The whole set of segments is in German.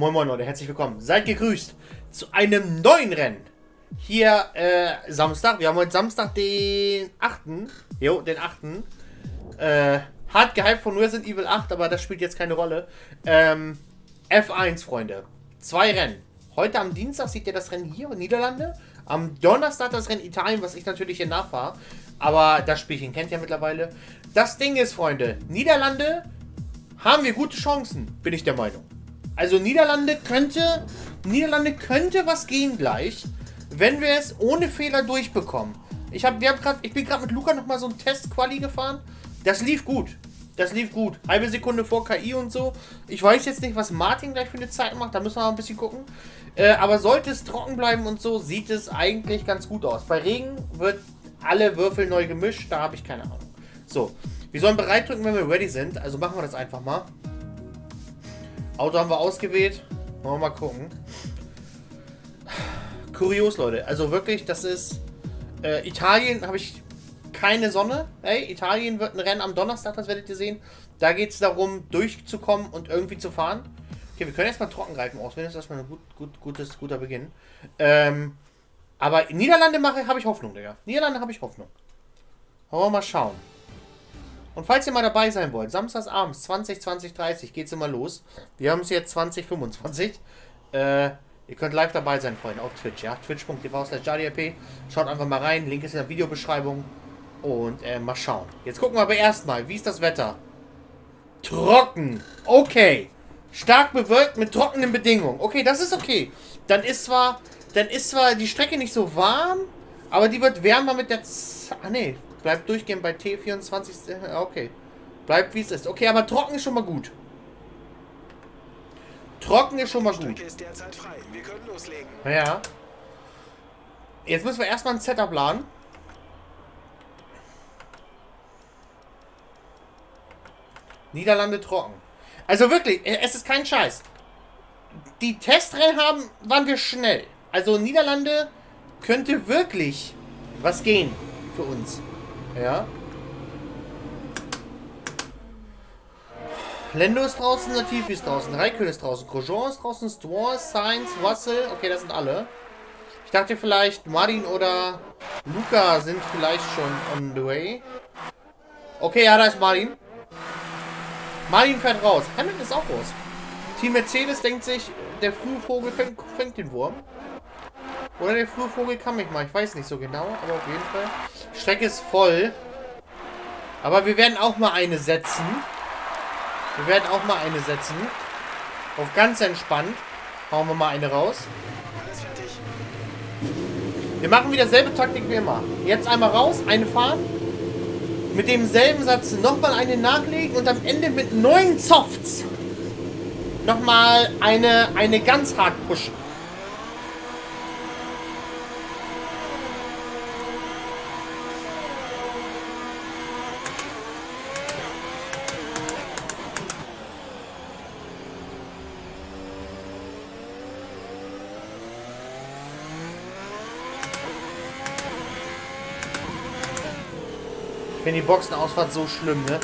Moin Moin Leute, herzlich willkommen. Seid gegrüßt zu einem neuen Rennen. Hier Samstag, wir haben heute Samstag den 8. Jo, den 8. Hart gehypt von Resident Evil 8, aber das spielt jetzt keine Rolle. F1, Freunde. 2 Rennen. Heute am Dienstag seht ihr das Rennen hier in Niederlande. Am Donnerstag das Rennen Italien, was ich natürlich hier nachfahre. Aber das Spielchen kennt ihr mittlerweile. Das Ding ist, Freunde, Niederlande haben wir gute Chancen, bin ich der Meinung. Also Niederlande könnte was gehen gleich, wenn wir es ohne Fehler durchbekommen. Ich bin gerade mit Luca nochmal so einen Test-Quali gefahren. Das lief gut. Das lief gut. Halbe Sekunde vor KI und so. Ich weiß jetzt nicht, was Martin gleich für eine Zeit macht. Da müssen wir noch ein bisschen gucken. Aber sollte es trocken bleiben und so, sieht es eigentlich ganz gut aus. Bei Regen wird alle Würfel neu gemischt. Da habe ich keine Ahnung. So, wir sollen bereit drücken, wenn wir ready sind. Also machen wir das einfach mal. Auto haben wir ausgewählt. Wollen wir mal gucken. Kurios, Leute. Also wirklich, das ist... Italien habe ich keine Sonne. Hey, Italien wird ein Rennen am Donnerstag, das werdet ihr sehen. Da geht es darum, durchzukommen und irgendwie zu fahren. Okay, wir können jetzt mal Trockenreifen auswählen. Das ist erstmal ein guter Beginn. Aber in Niederlande habe ich Hoffnung, Digga. Niederlande habe ich Hoffnung. Wollen wir mal schauen. Und falls ihr mal dabei sein wollt, samstagsabends 20:30 geht es immer los. Wir haben es jetzt 20:25. Ihr könnt live dabei sein, Freunde, auf Twitch, ja. Twitch.tv/JardyLP. Schaut einfach mal rein. Link ist in der Videobeschreibung. Und mal schauen. Jetzt gucken wir aber erstmal, wie ist das Wetter? Trocken. Okay. Stark bewölkt mit trockenen Bedingungen. Okay, das ist okay. Dann ist zwar die Strecke nicht so warm, aber die wird wärmer mit der Zeit. Ah, nee. Bleibt durchgehend bei T24. Okay. Bleibt wie es ist. Okay, aber trocken ist schon mal gut. Trocken ist schon mal gut. Ja. Jetzt müssen wir erstmal ein Setup laden. Niederlande trocken. Also wirklich, es ist kein Scheiß. Die Testrennen waren wir schnell. Also Niederlande könnte wirklich was gehen für uns. Ja. Lando ist draußen, Latifi ist draußen, Räikkönen ist draußen, Grosjean ist draußen, Stroll, Sainz, Russell. Okay, das sind alle. Ich dachte vielleicht Marin oder Luca sind vielleicht schon on the way. Okay, ja, da ist Marin. Marin fährt raus. Hamilton ist auch raus. Team Mercedes denkt sich, der frühe Vogel fängt den Wurm. Oder der frühe Vogel kann mich mal. Ich weiß nicht so genau, aber auf jeden Fall. Strecke ist voll. Aber wir werden auch mal eine setzen. Wir werden auch mal eine setzen. Auf ganz entspannt. Hauen wir mal eine raus. Wir machen wieder selbe Taktik wie immer. Jetzt einmal raus, eine fahren. Mit demselben Satz nochmal eine nachlegen und am Ende mit 9 Softs nochmal eine ganz hart pushen. Die Boxenausfahrt so schlimm, ne?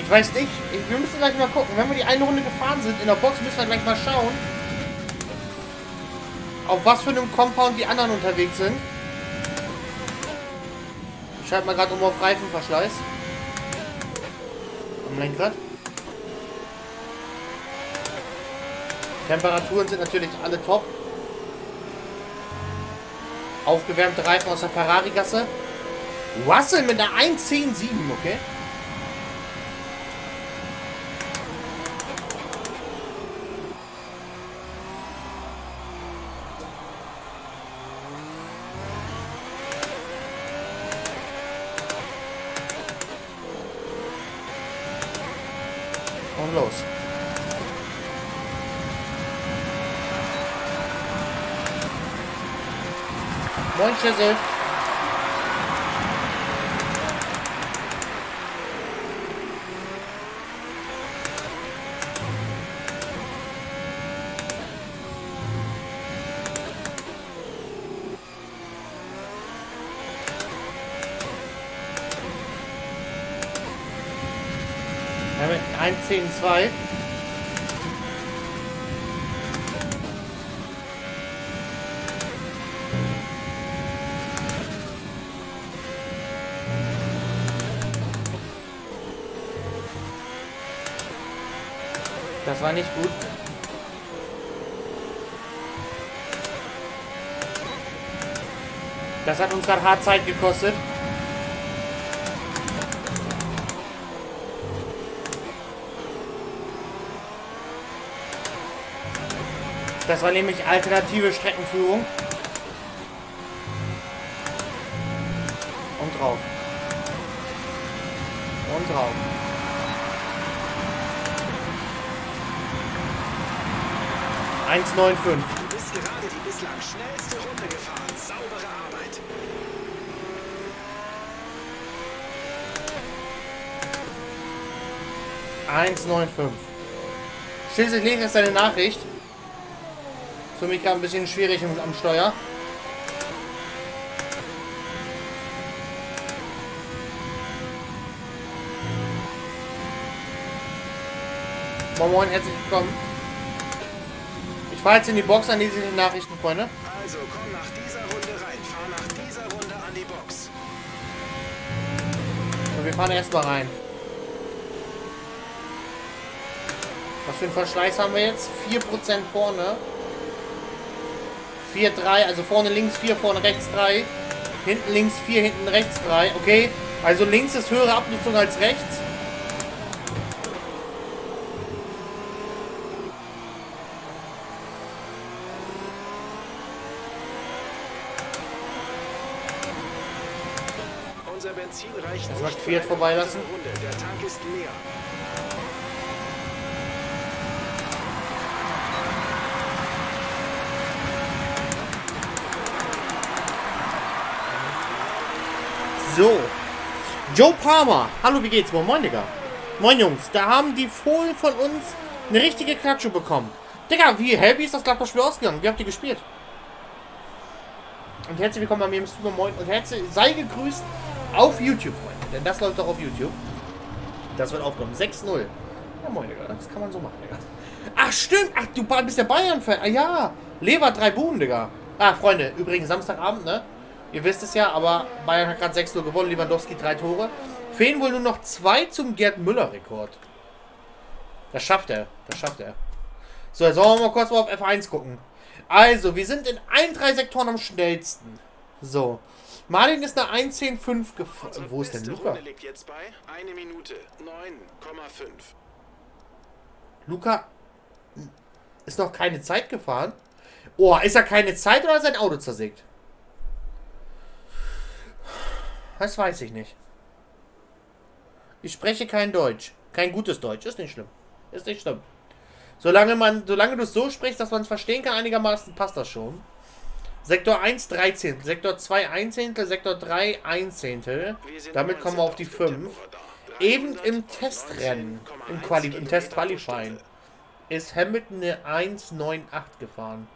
Ich weiß nicht. Wir müssen gleich mal gucken. Wenn wir die eine Runde gefahren sind in der Box, müssen wir gleich mal schauen, auf was für einem Compound die anderen unterwegs sind. Ich schalte mal gerade um auf Reifenverschleiß. Am Lenkrad. Temperaturen sind natürlich alle top. Aufgewärmte Reifen aus der Ferrari-Gasse. Russell mit einer 1.10.7, okay. Und los. Moin Schütze. 1.10.2. Das war nicht gut. Das hat uns gerade hart Zeit gekostet. Das war nämlich alternative Streckenführung. Und drauf. Und drauf. Du bist gerade die bislang schnellste Runde gefahren. Saubere Arbeit. Schließlich legt es eine Nachricht. Für mich gerade ein bisschen schwierig am Steuer. Moin Moin, herzlich willkommen. Ich fahre jetzt in die Box, an die sind die Nachrichten, Freunde. Also komm nach dieser Runde rein, fahr nach dieser Runde an die Box. So, wir fahren erstmal rein. Was für einen Verschleiß haben wir jetzt? 4% vorne. 4-3, also vorne links 4, vorne rechts 3. Hinten links 4, hinten rechts 3. Okay, also links ist höhere Abnutzung als rechts. Das macht Fiat vorbeilassen. Der Tank ist leer. So. Joe Palmer. Hallo, wie geht's? Moin, Digga. Moin, Jungs. Da haben die Fohlen von uns eine richtige Klatsche bekommen. Digga, wie happy ist das Gladbach-Spiel ausgegangen? Wie habt ihr gespielt? Und herzlich willkommen bei mir im Stream. Moin. Und herzlich, sei gegrüßt. Auf YouTube, Freunde, denn das läuft auch auf YouTube. Das wird aufgenommen. 6-0. Ja, moin, Digga. Das kann man so machen, Digga. Ach, stimmt. Ach, du bist der Bayern-Fan. Ah, ja. Lever 3 Buben, Digga. Ah, Freunde, übrigens Samstagabend, ne? Ihr wisst es ja, aber Bayern hat gerade 6-0 gewonnen. Lewandowski 3 Tore. Fehlen wohl nur noch 2 zum Gerd-Müller-Rekord. Das schafft er. Das schafft er. So, jetzt wollen wir mal kurz mal auf F1 gucken. Also, wir sind in allen 3 Sektoren am schnellsten. So. Martin ist nach 1.10.5 gefahren. Wo ist denn Luca? Liegt jetzt bei 1 Minute 9,5. Luca ist noch keine Zeit gefahren. Oh, ist er keine Zeit oder sein Auto zersägt? Das weiß ich nicht. Ich spreche kein Deutsch. Kein gutes Deutsch. Ist nicht schlimm. Ist nicht schlimm. Solange du es so sprichst, dass man es verstehen kann, einigermaßen passt das schon. Sektor 1, 3 Zehntel. Sektor 2, 1 Zehntel. Sektor 3, 1 Zehntel. Damit kommen wir auf die 5. Eben im Testrennen, im Testqualifying, ist Hamilton eine 1,98 gefahren.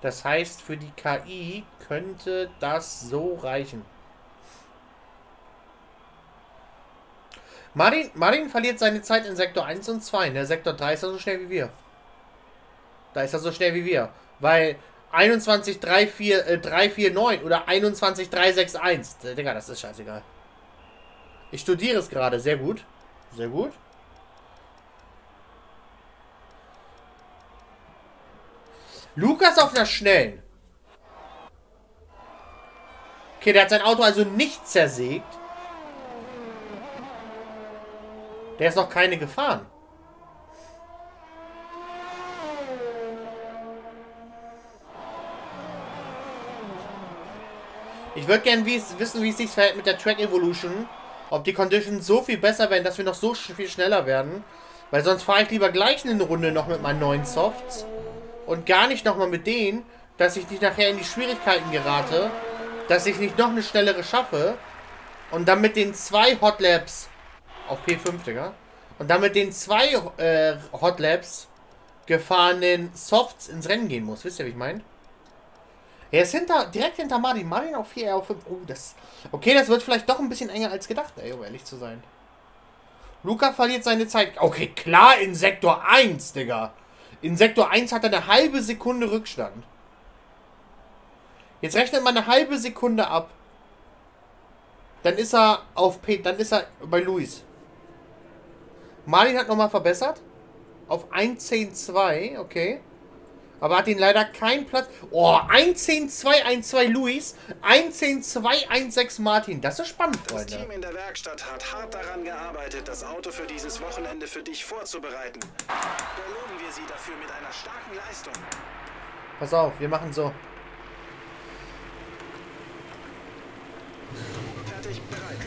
Das heißt, für die KI könnte das so reichen. Marin verliert seine Zeit in Sektor 1 und 2. Ne? Sektor 3 ist er so schnell wie wir. Da ist er so schnell wie wir. Weil 21.349 oder 21.361. Digga, das ist scheißegal. Ich studiere es gerade. Sehr gut. Sehr gut. Lukas auf der Schnellen. Okay, der hat sein Auto also nicht zersägt. Der ist noch keine gefahren. Ich würde gerne wissen, wie es sich verhält mit der Track Evolution. Ob die Conditions so viel besser werden, dass wir noch so viel schneller werden. Weil sonst fahre ich lieber gleich eine Runde noch mit meinen neuen Softs. Und gar nicht nochmal mit denen, dass ich nicht nachher in die Schwierigkeiten gerate. Dass ich nicht noch eine schnellere schaffe. Und dann mit den 2 Hot Laps. Auf P5, Digga. Und dann mit den 2 Hot Laps gefahrenen Softs ins Rennen gehen muss. Wisst ihr, wie ich meine? Er ist direkt hinter Martin. Martin auf 4, er auf 5. Oh, das. Okay, das wird vielleicht doch ein bisschen enger als gedacht, ey, um ehrlich zu sein. Luca verliert seine Zeit. Okay, klar, in Sektor 1, Digga. In Sektor 1 hat er eine halbe Sekunde Rückstand. Jetzt rechnet man eine halbe Sekunde ab. Dann ist er auf P. Dann ist er bei Luis. Martin hat nochmal verbessert. Auf 1.10.2, okay. Aber hat ihn leider keinen Platz. Oh, 1.10.2.1.2 Luis, 1.10.2.1.6 Martin. Das ist spannend, Freunde. Das Team in der Werkstatt hat hart daran gearbeitet, das Auto für dieses Wochenende für dich vorzubereiten. Belohnen wir sie dafür mit einer starken Leistung. Pass auf, wir machen so. Fertig, bereit.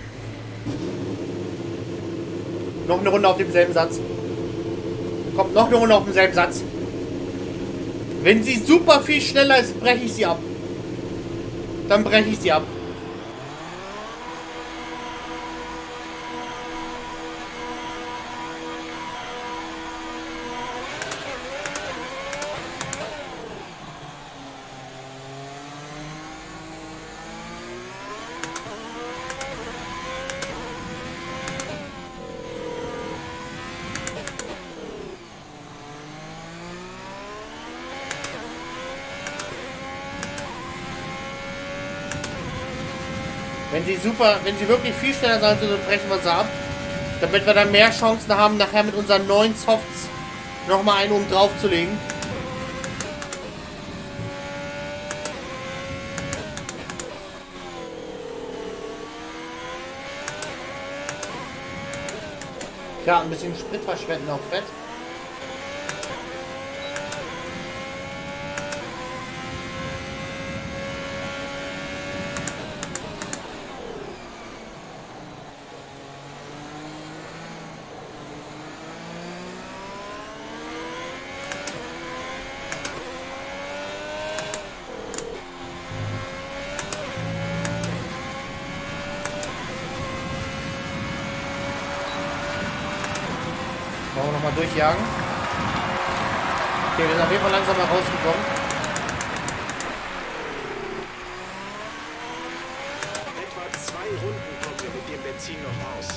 Noch eine Runde auf demselben Satz. Kommt noch eine Runde auf demselben Satz. Wenn sie super viel schneller ist, breche ich sie ab. Dann breche ich sie ab. Wenn sie wirklich viel schneller sein sollen, brechen wir sie ab. Damit wir dann mehr Chancen haben, nachher mit unseren neuen Softs nochmal einen oben drauf zu legen. Klar, ein bisschen Sprit verschwenden auf Fett. Durchjagen. Okay, wir sind auf jeden Fall langsam mal rausgekommen. Etwa 2 Runden kommen wir mit dem Benzin noch aus.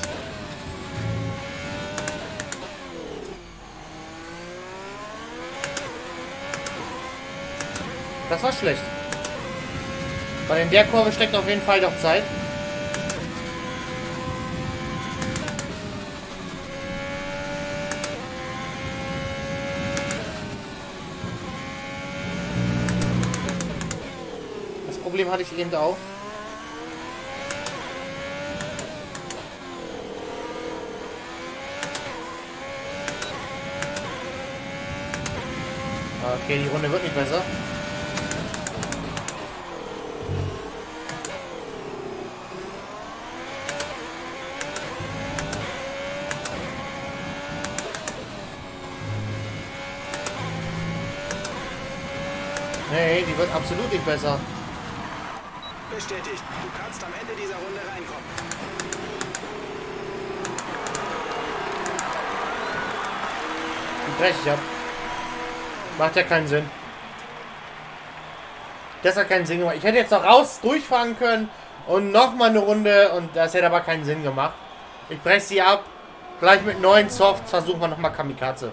Das war schlecht. Weil in der Kurve steckt auf jeden Fall noch Zeit. Hatte ich eben auch. Okay, die Runde wird nicht besser. Nee, die wird absolut nicht besser. Bestätigt. Du kannst am Ende dieser Runde reinkommen. Brech ich ab. Macht ja keinen Sinn. Das hat keinen Sinn gemacht. Ich hätte jetzt noch raus durchfahren können und nochmal eine Runde und das hätte aber keinen Sinn gemacht. Ich breche sie ab. Gleich mit neuen Softs versuchen wir nochmal Kamikaze.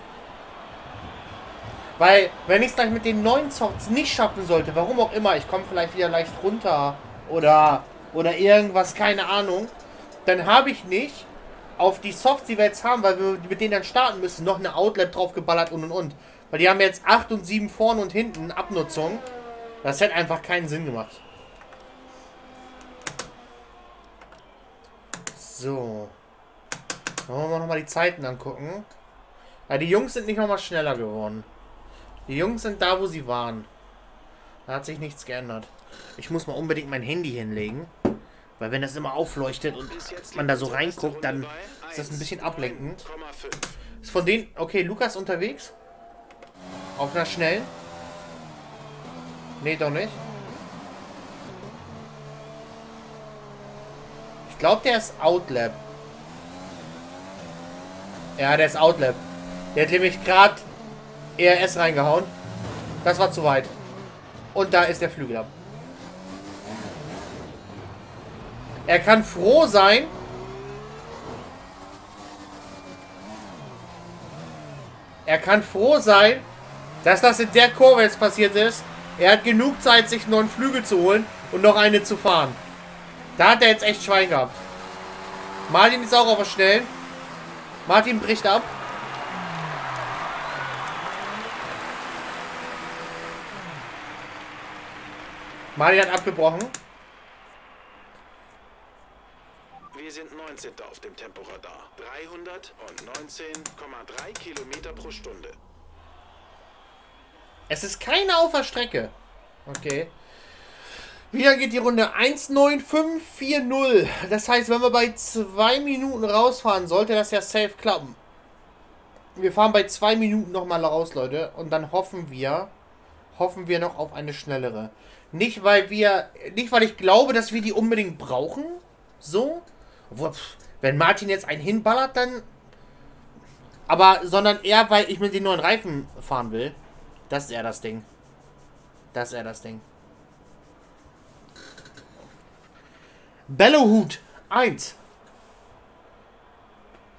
Weil, wenn ich es gleich mit den neuen Softs nicht schaffen sollte, warum auch immer, ich komme vielleicht wieder leicht runter oder irgendwas, keine Ahnung, dann habe ich nicht auf die Softs, die wir jetzt haben, weil wir mit denen dann starten müssen, noch eine Outlap draufgeballert und. Weil die haben jetzt 8 und 7 vorne und hinten Abnutzung. Das hätte einfach keinen Sinn gemacht. So. Dann wollen wir nochmal die Zeiten angucken. Ja, die Jungs sind nicht nochmal schneller geworden. Die Jungs sind da, wo sie waren. Da hat sich nichts geändert. Ich muss mal unbedingt mein Handy hinlegen. Weil wenn das immer aufleuchtet und man da so reinguckt, dann ist das ein bisschen ablenkend. Ist von denen... Okay, Lukas unterwegs. Auf einer schnellen. Nee, doch nicht. Ich glaube, der ist Outlap. Ja, der ist Outlap. Der hat nämlich gerade... ERS reingehauen. Das war zu weit. Und da ist der Flügel ab. Er kann froh sein, Er kann froh sein, dass das in der Kurve jetzt passiert ist. Er hat genug Zeit, sich einen neuen Flügel zu holen und noch eine zu fahren. Da hat er jetzt echt Schwein gehabt. Martin ist auch auf der Schnellen. Martin bricht ab. Martin hat abgebrochen. Wir sind 19. auf dem Temporadar. 319,3 Kilometer pro Stunde. Es ist keine Auferstrecke. Okay. Wieder geht die Runde 1,9540. Das heißt, wenn wir bei 2 Minuten rausfahren, sollte das ja safe klappen. Wir fahren bei 2 Minuten nochmal raus, Leute. Und dann hoffen wir noch auf eine schnellere. Nicht weil ich glaube, dass wir die unbedingt brauchen. So. Wenn Martin jetzt einen hinballert, dann... Sondern eher, weil ich mit den neuen Reifen fahren will. Das ist eher das Ding. Bellohut 1.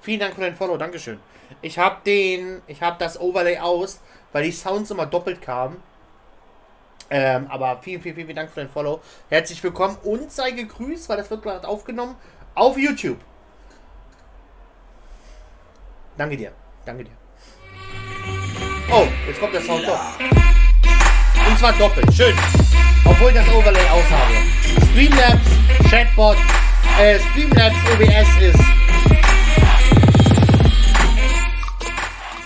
Vielen Dank für dein Follow, Dankeschön. Ich habe das Overlay aus, weil die Sounds immer doppelt kamen. Aber vielen Dank für dein Follow. Herzlich willkommen und sei gegrüßt, weil das wird gerade aufgenommen auf YouTube. Danke dir, Oh, jetzt kommt der Sound doch. Und zwar doppelt, schön. Obwohl ich das Overlay aus habe. Streamlabs, Chatbot, Streamlabs OBS ist.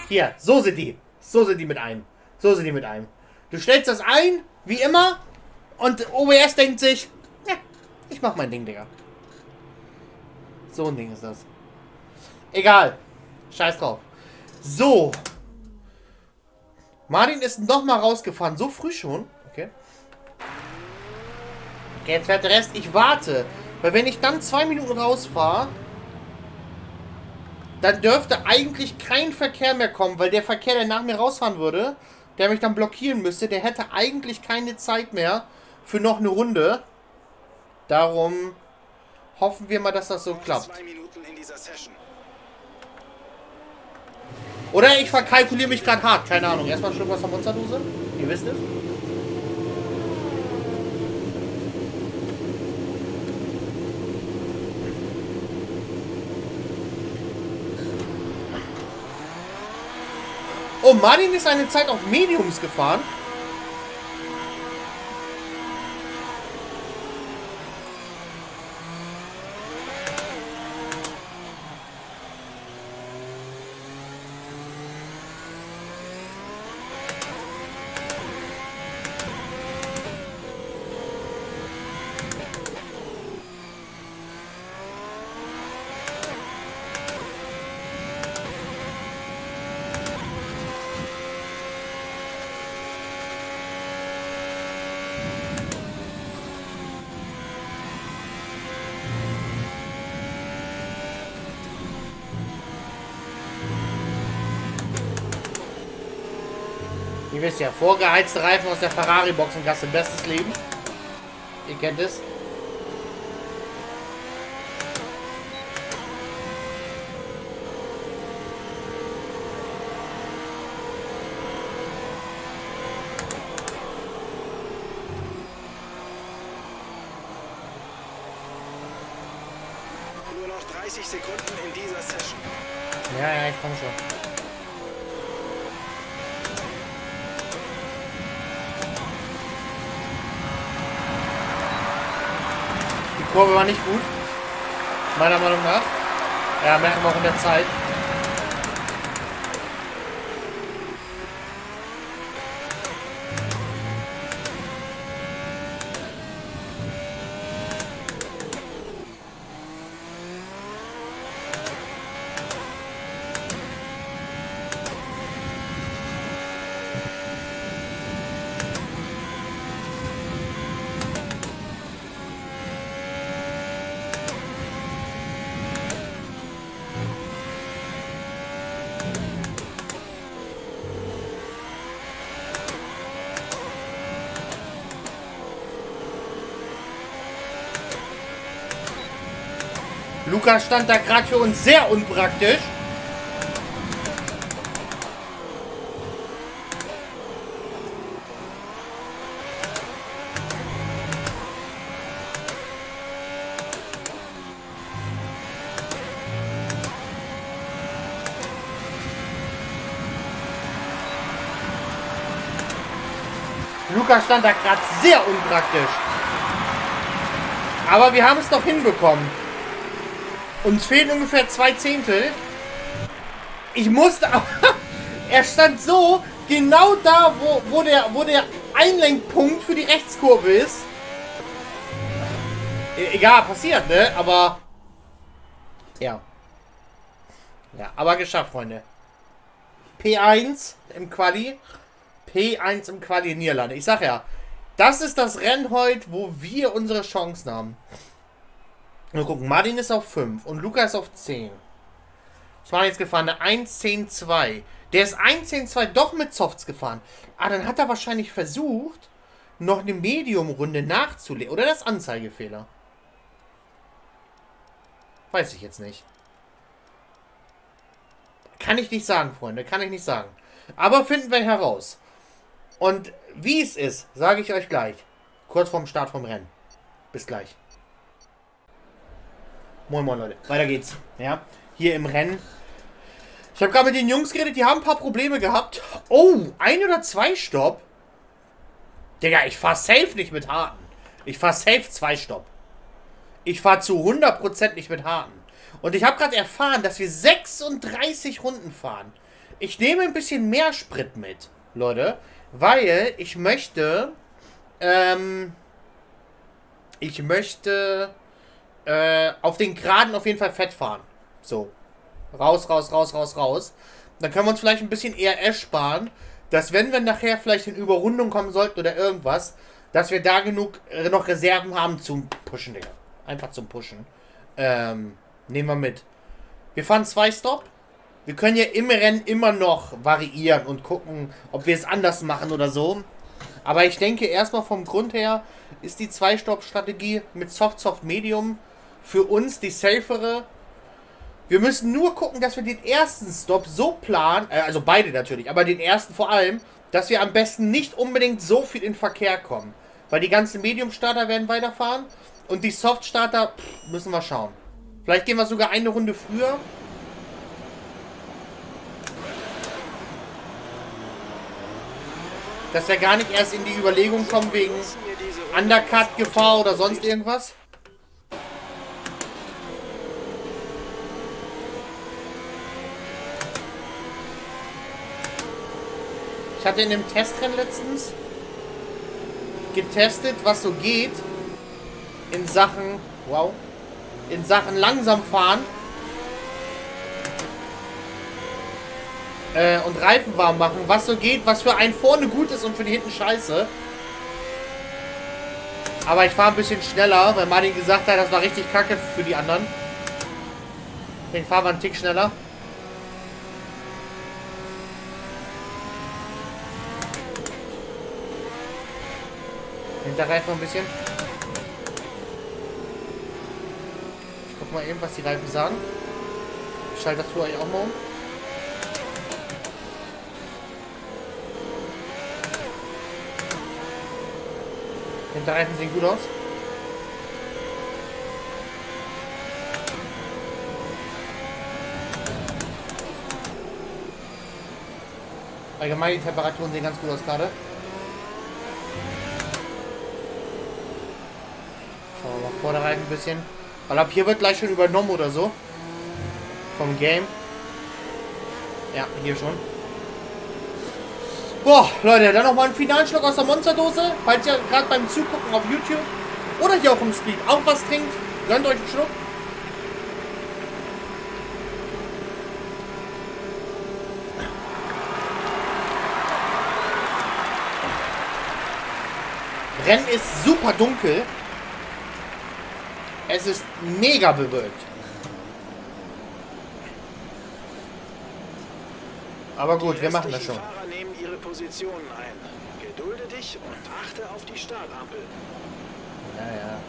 Hier, so sind die. So sind die mit einem. Du stellst das ein, wie immer, und OBS denkt sich, ja, ich mach mein Ding, Digga. So ein Ding ist das. Egal. Scheiß drauf. So. Martin ist nochmal rausgefahren. So früh schon. Okay. Okay, jetzt fährt der Rest. Ich warte. Weil wenn ich dann 2 Minuten rausfahre, dann dürfte eigentlich kein Verkehr mehr kommen, weil der Verkehr, der nach mir rausfahren würde, der mich dann blockieren müsste, der hätte eigentlich keine Zeit mehr für noch eine Runde. Darum hoffen wir mal, dass das so klappt. Oder ich verkalkuliere mich gerade hart. Keine Ahnung. Erstmal ein Stück was von Monsterdose. Ihr wisst es. Oh, Martin ist eine Zeit auf Mediums gefahren. Ihr wisst ja, vorgeheizte Reifen aus der Ferrari-Boxengasse, bestes Leben. Ihr kennt es. Nur noch 30 Sekunden in dieser Session. Ja, ich komme schon. Kurve war nicht gut, meiner Meinung nach. Ja, merken wir auch in der Zeit. Luca stand da gerade für uns sehr unpraktisch. Luca stand da gerade sehr unpraktisch. Aber wir haben es doch hinbekommen. Uns fehlen ungefähr 2 Zehntel. Ich musste... Er stand so genau da, wo der Einlenkpunkt für die Rechtskurve ist. Egal, passiert, ne? Aber... Ja. Ja, aber geschafft, Freunde. P1 im Quali. P1 im Quali in Niederlande. Ich sag ja, das ist das Rennen heute, wo wir unsere Chancen haben. Mal gucken, Martin ist auf 5 und Luca ist auf 10. Ich war jetzt gefahren, eine 1-10-2. Der ist 1-10-2 doch mit Softs gefahren. Ah, dann hat er wahrscheinlich versucht, noch eine Medium-Runde nachzulegen. Oder das Anzeigefehler. Weiß ich jetzt nicht. Kann ich nicht sagen, Freunde. Kann ich nicht sagen. Aber finden wir heraus. Und wie es ist, sage ich euch gleich. Kurz vorm Start vom Rennen. Bis gleich. Moin, moin, Leute. Weiter geht's. Ja, hier im Rennen. Ich habe gerade mit den Jungs geredet. Die haben ein paar Probleme gehabt. Oh, 1 oder 2 Stopp. Digga, ich fahr safe nicht mit Harten. Ich fahr safe 2 Stopp. Ich fahr zu 100% nicht mit Harten. Und ich habe gerade erfahren, dass wir 36 Runden fahren. Ich nehme ein bisschen mehr Sprit mit, Leute, weil ich möchte, auf den Geraden auf jeden Fall fett fahren. So, raus, raus, raus, raus, raus. Dann können wir uns vielleicht ein bisschen ERS sparen, dass wenn wir nachher vielleicht in Überrundung kommen sollten oder irgendwas, dass wir da genug noch Reserven haben zum Pushen, Digga. Einfach zum Pushen. Nehmen wir mit. Wir fahren 2 Stopp. Wir können ja im Rennen immer noch variieren und gucken, ob wir es anders machen oder so. Aber ich denke, erstmal vom Grund her ist die 2-Stopp-Strategie mit Soft-Soft-Medium für uns die safere. Wir müssen nur gucken, dass wir den ersten Stopp so planen, also beide natürlich, aber den ersten vor allem, dass wir am besten nicht unbedingt so viel in Verkehr kommen. Weil die ganzen Medium-Starter werden weiterfahren und die Soft-Starter müssen wir schauen. Vielleicht gehen wir sogar eine Runde früher. Dass wir gar nicht erst in die Überlegung kommen wegen Undercut-Gefahr oder sonst irgendwas. Ich hatte in dem Testrennen letztens getestet, was so geht in Sachen, wow, in Sachen langsam fahren und Reifen warm machen, was so geht, was für einen vorne gut ist und für die hinten scheiße. Aber ich fahre ein bisschen schneller, weil Martin gesagt hat, das war richtig kacke für die anderen. Deswegen fahren wir einen Tick schneller. Hinterreifen ein bisschen. Ich guck mal eben, was die Reifen sagen. Ich schalte das Tor eigentlich auch mal um. Hinterreifen sehen gut aus. Allgemein die Temperaturen sehen ganz gut aus gerade. Schauen wir mal vor der Reifen ein bisschen. Weil ab hier wird gleich schon übernommen oder so. Vom Game. Ja, hier schon. Boah, Leute, dann nochmal einen finalen Schluck aus der Monsterdose. Falls ihr gerade beim Zugucken auf YouTube oder hier auch im Stream auch was trinkt, gönnt euch einen Schluck. Rennen ist super dunkel. Es ist mega bewölkt. Aber gut, wir machen das schon. Ihre Positionen ein. Gedulde dich und achte auf die Startampel. Ja, ja.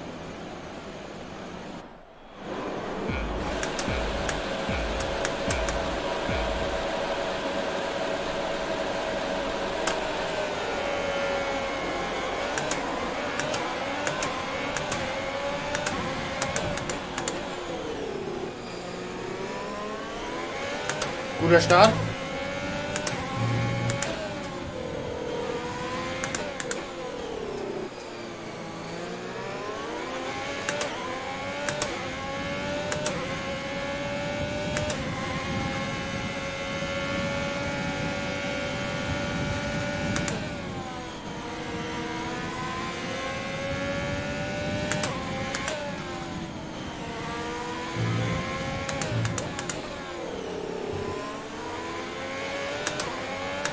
Guter Start.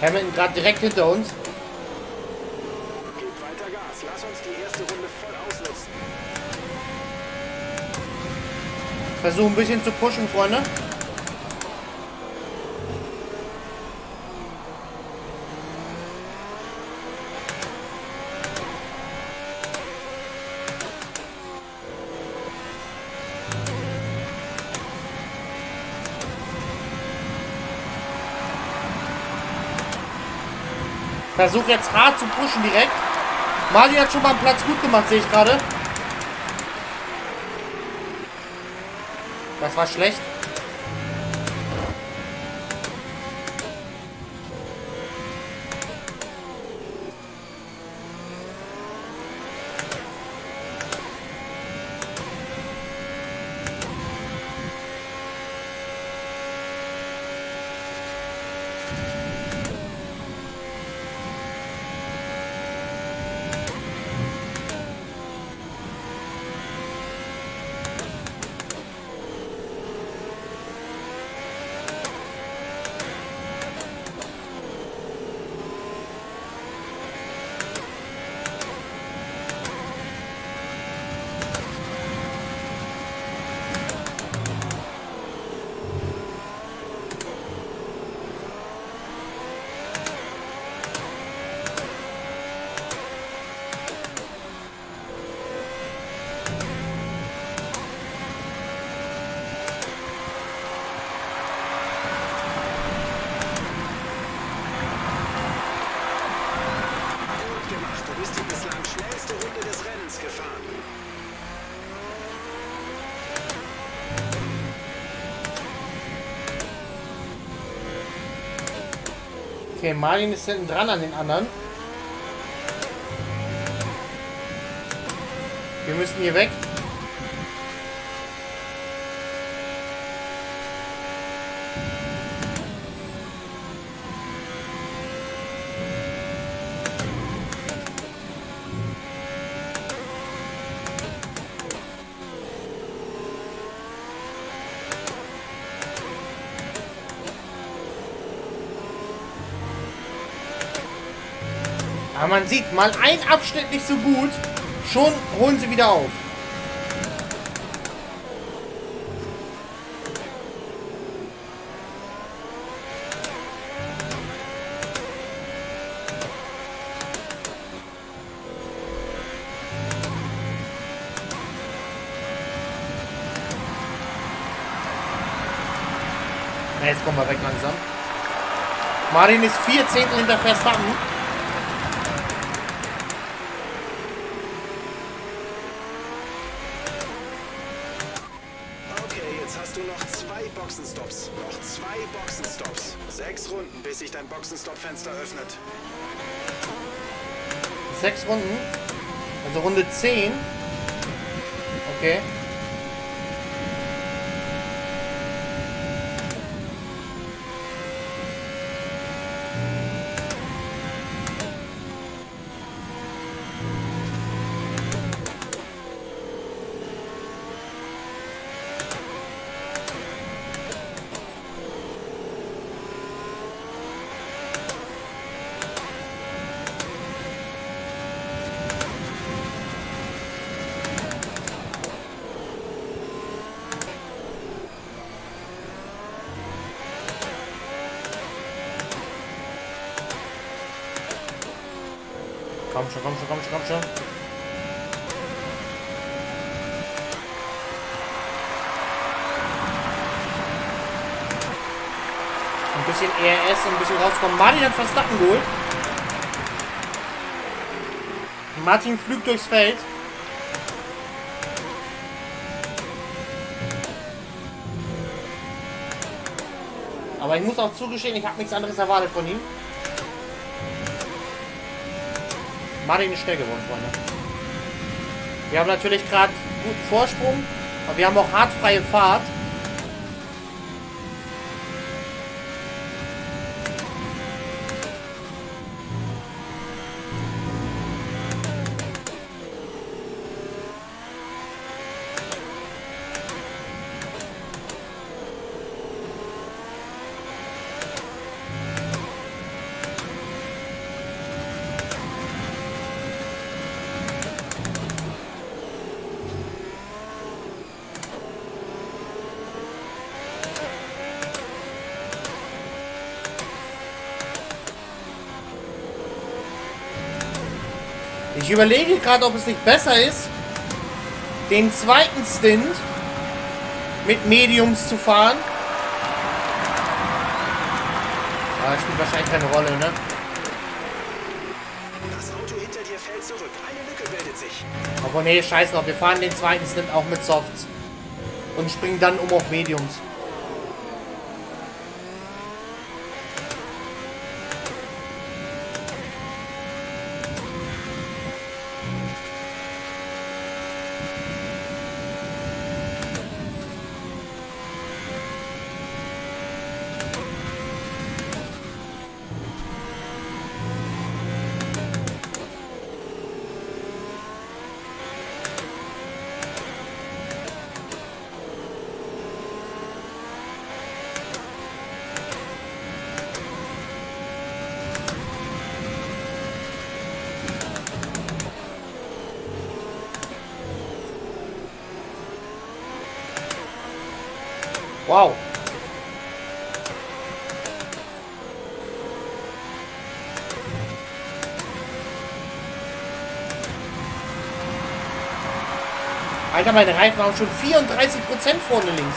Hamilton gerade direkt hinter uns. Gib weiter Gas, lass uns die erste Runde voll ausnutzen. Versuch ein bisschen zu pushen, Freunde. Versuch jetzt hart zu pushen direkt. Martin hat schon mal einen Platz gut gemacht, sehe ich gerade. Das war schlecht. Okay, Marin ist hinten dran an den anderen. Wir müssen hier weg. Man sieht, mal ein Abschnitt nicht so gut, schon holen sie wieder auf. Na, jetzt kommen wir weg langsam. Marin ist 4 Zehntel hinter Verstappen. Noch 2 Boxenstops. 6 Runden, bis sich dein Boxenstopp-Fenster öffnet. 6 Runden? Also Runde 10. Okay. Komm schon. Ein bisschen ERS, ein bisschen rauskommen. Martin hat Verstappen geholt. Martin flügt durchs Feld. Aber ich muss auch zugestehen, ich habe nichts anderes erwartet von ihm. Martin ist schnell geworden, Freunde. Wir haben natürlich gerade guten Vorsprung, aber wir haben auch hart freie Fahrt. Ich überlege gerade, ob es nicht besser ist, den zweiten Stint mit Mediums zu fahren. Aber das spielt wahrscheinlich keine Rolle, ne? Das Auto hinter dir fällt zurück. Eine Lücke bildet sich. Aber nee, scheiß noch. Wir fahren den zweiten Stint auch mit Softs. Und springen dann um auf Mediums. Wow. Alter, meine Reifen haben schon 34% vorne links.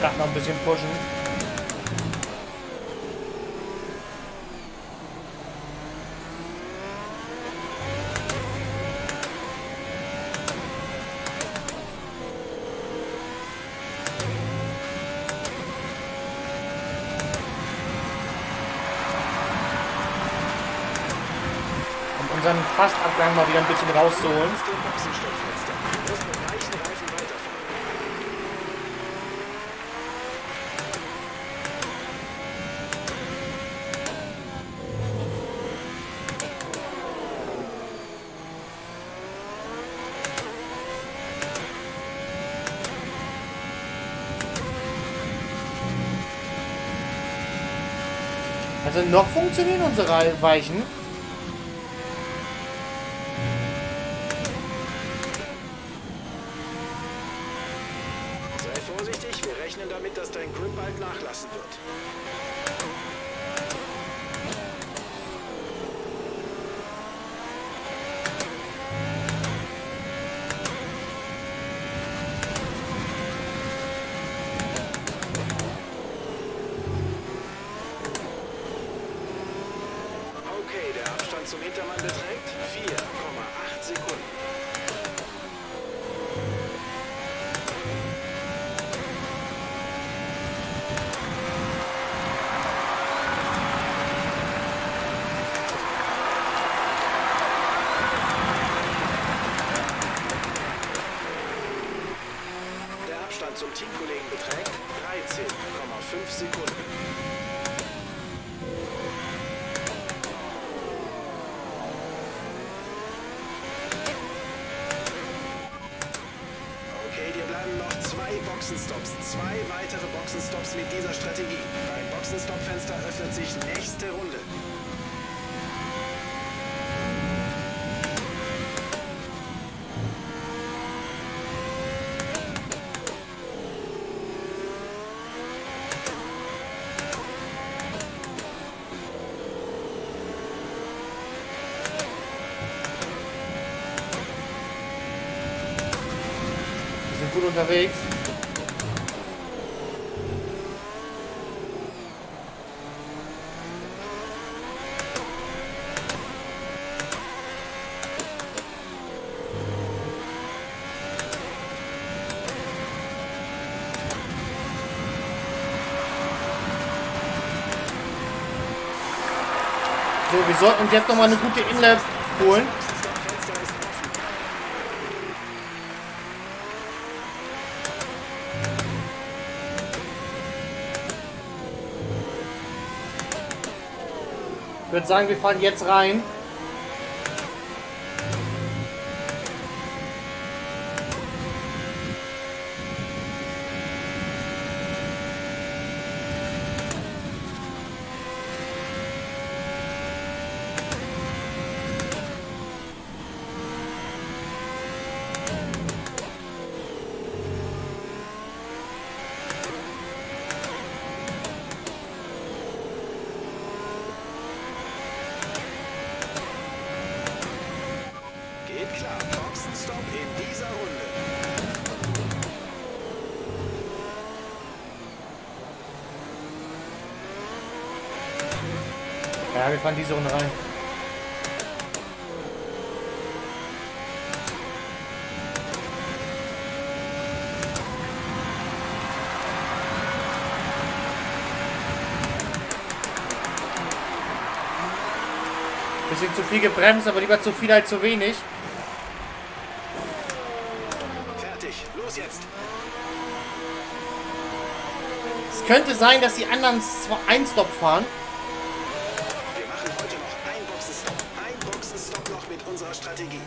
Gerade noch ein bisschen pushen. Um unseren Fastabgang mal wieder ein bisschen rauszuholen. Also noch funktionieren unsere Weichen. Sei vorsichtig, wir rechnen damit, dass dein Grip bald nachlassen wird. Unterwegs. So, wir sollten uns jetzt nochmal eine gute Inlap holen. Ich würde sagen, wir fahren jetzt rein. Ja, wir fahren diese Runde rein. Bisschen zu viel gebremst, aber lieber zu viel als zu wenig. Fertig, los jetzt. Es könnte sein, dass die anderen einen Stop fahren. Strategie.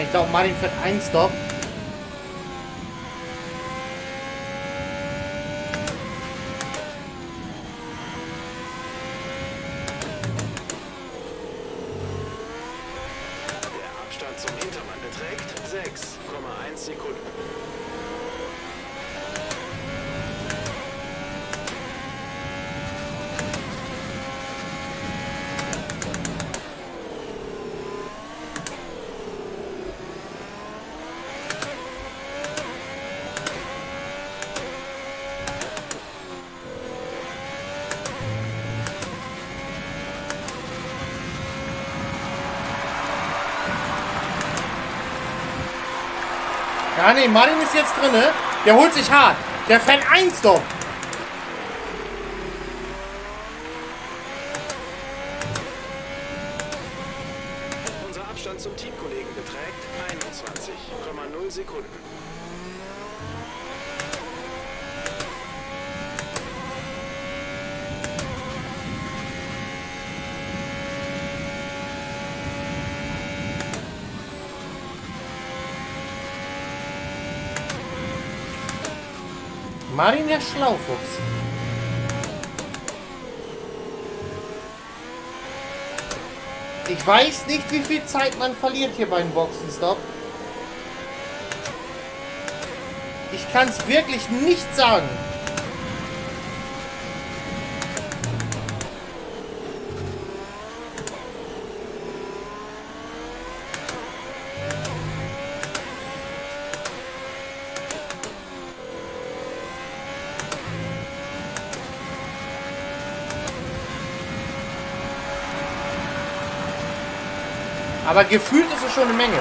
Ich glaube, Marin fährt einen Stop. Der Abstand zum Hintermann beträgt 6,1 Sekunden. Ah ne, Martin ist jetzt drin, ne? Der holt sich hart. Der fährt einen Stop. Unser Abstand zum Teamkollegen beträgt 21,0 Sekunden. Marin, der Schlaufuchs. Ich weiß nicht, wie viel Zeit man verliert hier beim Boxenstopp. Ich kann es wirklich nicht sagen. Aber gefühlt ist es schon eine Menge.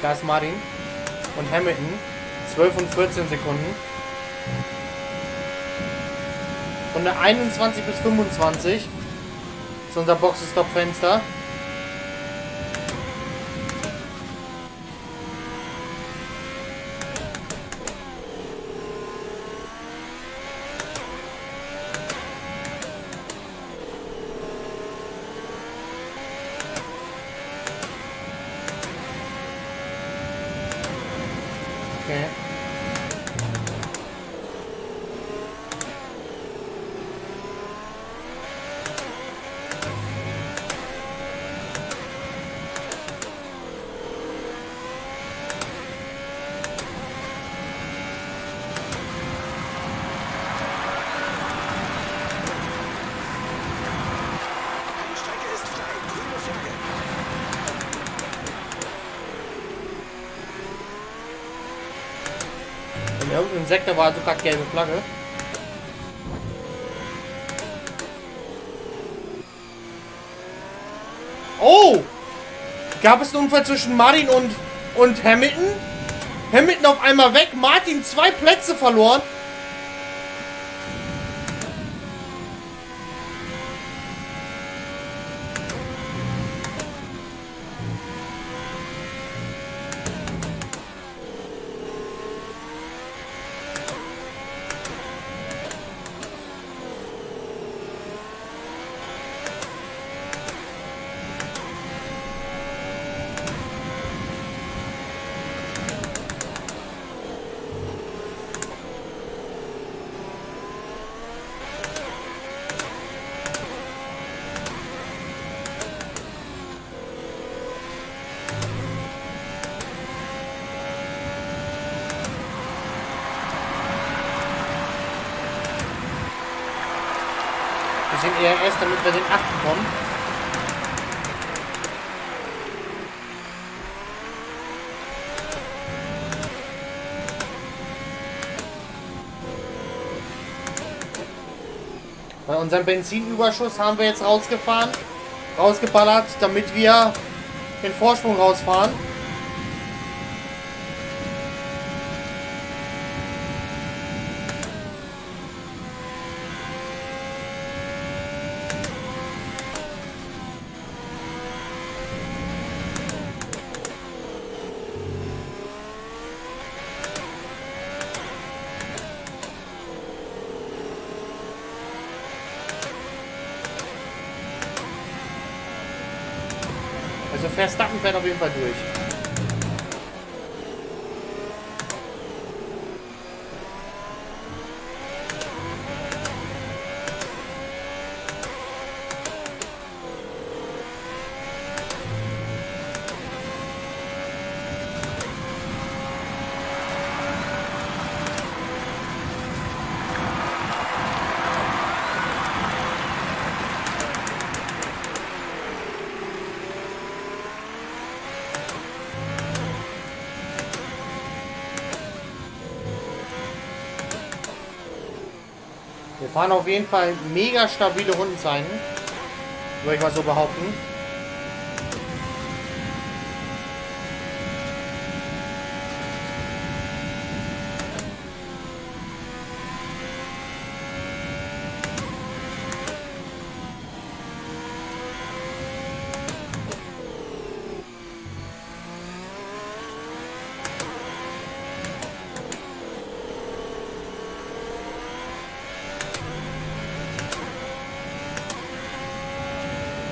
Da ist Marin und Hamilton. 12 und 14 Sekunden. Von der 21 bis 25 ist unser Boxenstoppfenster. Im Sektor war sogar gelbe Flagge. Oh! Gab es einen Unfall zwischen Martin und Hamilton? Hamilton auf einmal weg, Martin 2 Plätze verloren. ERS, damit wir den 8. kommen. Bei unserem Benzinüberschuss haben wir jetzt rausgeballert, damit wir den Vorsprung rausfahren. Verstappen fährt auf jeden Fall durch. Wir fahren auf jeden Fall mega stabile Rundenzeiten, würde ich mal so behaupten.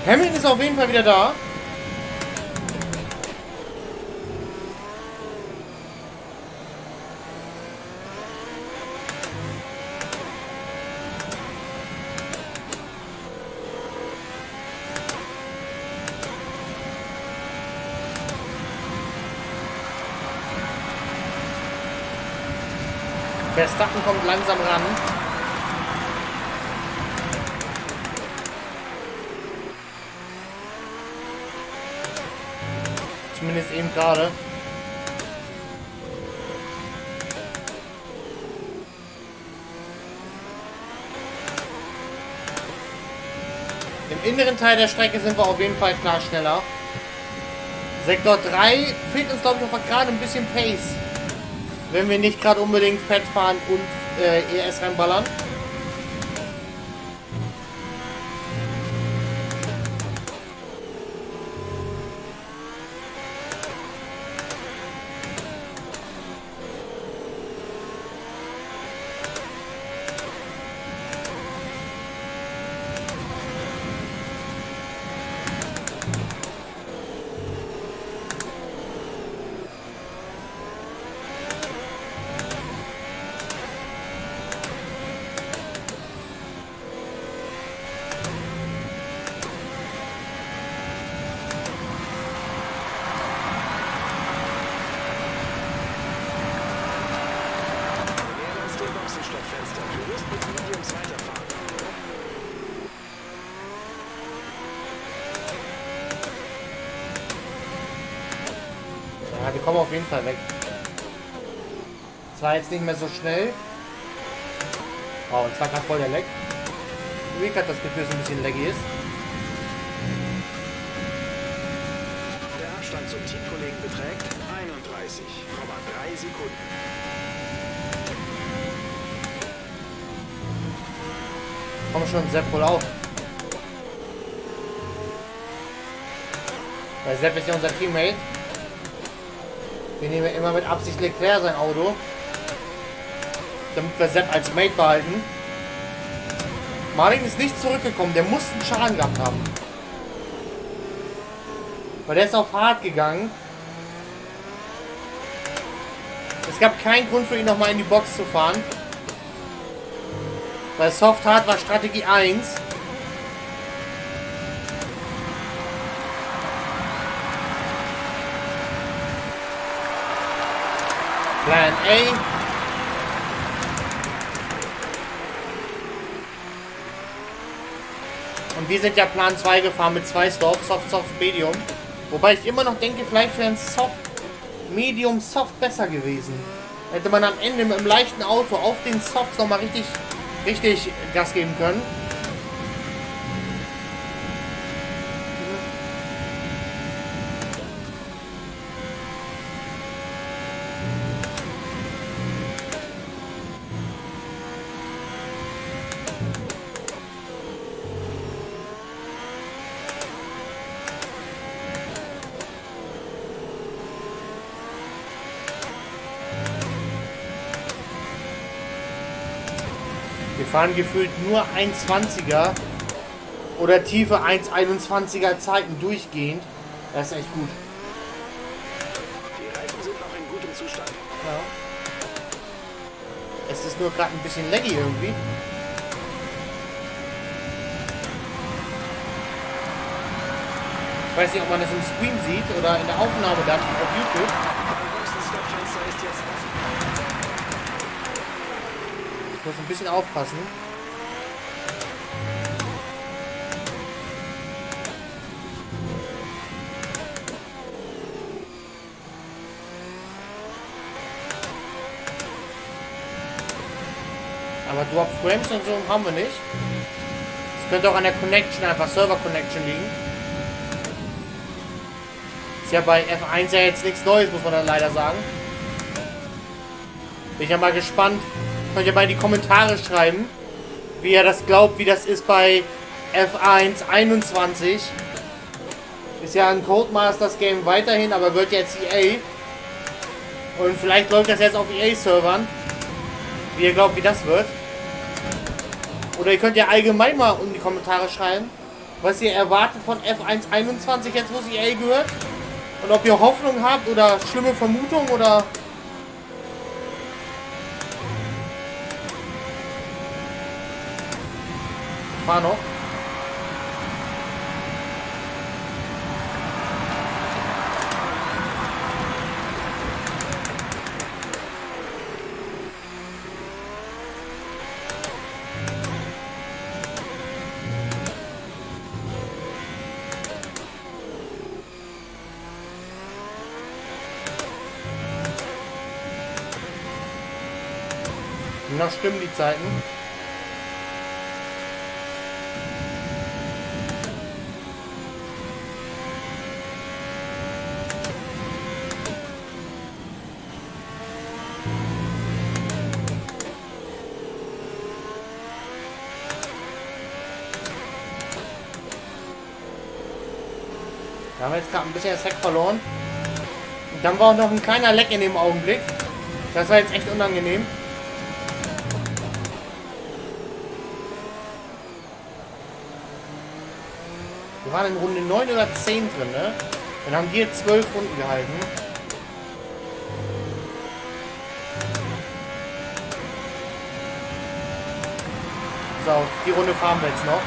Hamilton ist auf jeden Fall wieder da. Verstappen kommt langsam ran. bis eben gerade. Im inneren Teil der Strecke sind wir auf jeden Fall klar schneller. Sektor 3 fehlt uns, glaube ich, aber gerade ein bisschen Pace. Wenn wir nicht gerade unbedingt fett fahren und ES reinballern. Auf jeden Fall weg. Zwar jetzt nicht mehr so schnell. Oh, und zwar gerade voll der Leck. Wie hat das Gefühl, dass ein bisschen laggy ist. Der Abstand zum Teamkollegen beträgt 31,3 Sekunden. Komm schon, Sepp, hol auf. Weil Sepp ist ja unser Teammate. Wir nehmen ja immer mit Absicht Leclerc sein Auto, damit wir Sepp als Mate behalten. Marin ist nicht zurückgekommen, der muss einen Schaden gehabt haben. Weil der ist auf hart gegangen. Es gab keinen Grund für ihn nochmal in die Box zu fahren. Weil Soft Hard war Strategie 1. Plan A. Und wir sind ja Plan 2 gefahren mit 2 Stops, Soft, Soft, Medium. Wobei ich immer noch denke, vielleicht wäre ein Soft, Medium, Soft besser gewesen. Hätte man am Ende mit einem leichten Auto auf den Softs nochmal richtig Gas geben können. Fahren gefühlt nur 1,20er oder tiefe 1,21er Zeiten durchgehend. Das ist echt gut. Die Reifen sind noch in gutem Zustand. Ja. Es ist nur gerade ein bisschen laggy irgendwie. Ich weiß nicht, ob man das im Stream sieht oder in der Aufnahme dann auf YouTube. Ich muss ein bisschen aufpassen. Aber Drop Frames und so haben wir nicht. Das könnte auch an der Connection, einfach Server Connection liegen. Ist ja bei F1 ja jetzt nichts Neues, muss man dann leider sagen. Bin ich ja mal gespannt. Könnt ihr mal in die Kommentare schreiben, wie ihr das glaubt, wie das ist bei F1 21. Ist ja ein Codemasters Game weiterhin, aber wird jetzt EA. Und vielleicht läuft das jetzt auf EA-Servern. Wie ihr glaubt, wie das wird. Oder ihr könnt ja allgemein mal in die Kommentare schreiben, was ihr erwartet von F1 21 jetzt, wo es EA gehört. Und ob ihr Hoffnung habt oder schlimme Vermutungen oder... Noch. Noch stimmen die Zeiten. Da haben wir jetzt gerade ein bisschen das Heck verloren. Und dann war auch noch ein kleiner Leck in dem Augenblick. Das war jetzt echt unangenehm. Wir waren in Runde 9 oder 10 drin, ne? Dann haben wir 12 Runden gehalten. So, die Runde fahren wir jetzt noch.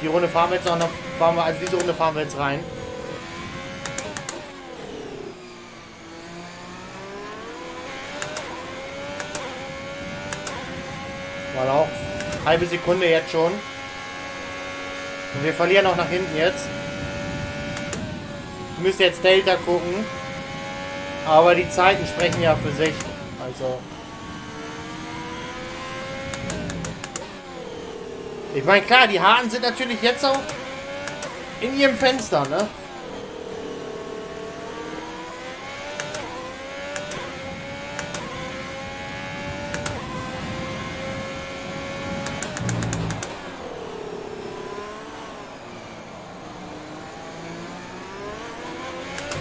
Die Runde fahren wir jetzt noch, also diese Runde fahren wir jetzt rein. War auch halbe Sekunde jetzt schon. Und wir verlieren auch nach hinten jetzt. Wir müssen jetzt Delta gucken. Aber die Zeiten sprechen ja für sich. Also. Ich meine, klar, die Harten sind natürlich jetzt auch in ihrem Fenster, ne?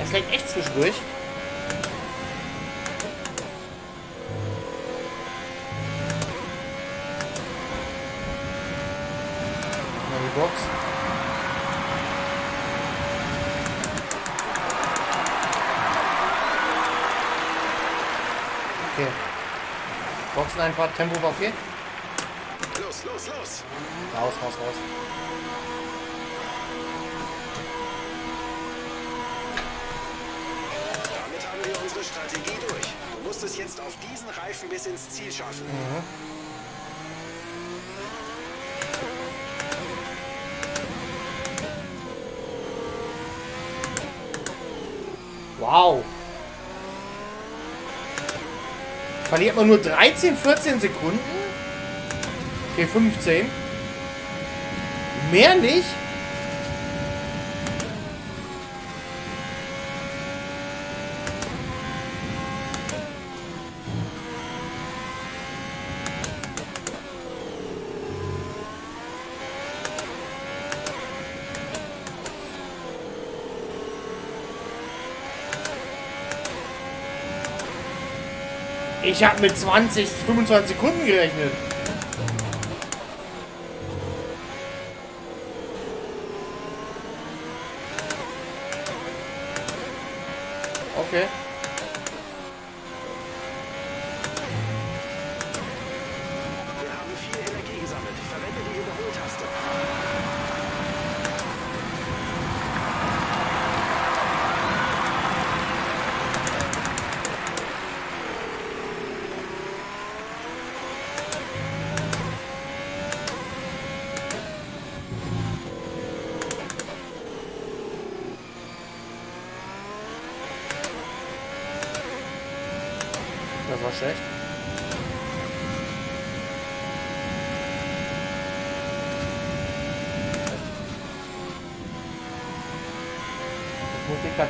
Es leckt echt zwischendurch. Einfach Tempo war okay. Los. Raus. Damit haben wir unsere Strategie durch. Du musst es jetzt auf diesen Reifen bis ins Ziel schaffen. Mhm. Wow. Verliert man nur 13, 14 Sekunden? Okay, 15. Mehr nicht? Ich habe mit 20, 25 Sekunden gerechnet. Okay. Wir haben viel Energie gesammelt. Verwende die Überholtaste.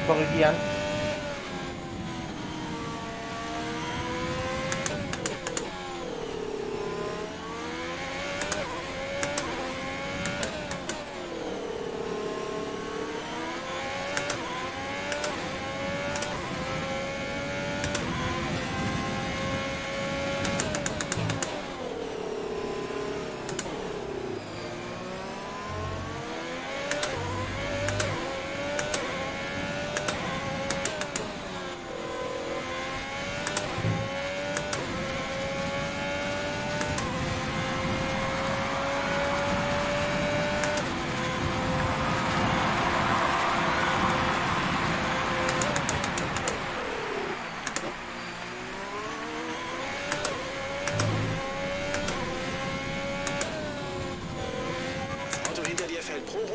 Korrigieren.